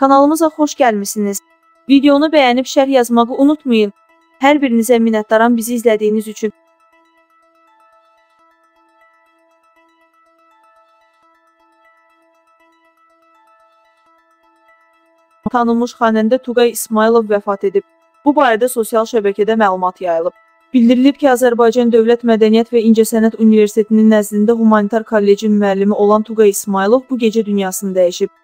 Kanalımıza xoş gəlmisiniz. Videonu bəyənib şərh yazmağı unutmayın. Hər birinizə minnətdaram bizi izlədiyiniz üçün. Tanınmış xanəndə Tugay İsmailov vəfat edib. Bu barədə sosial şəbəkədə məlumat yayılıb. Bildirilib ki, Azərbaycan Dövlət Mədəniyyət və İncəsənət Universitetinin nəzdində humanitar kollecin müəllimi olan Tugay İsmailov bu gecə dünyasını dəyişib.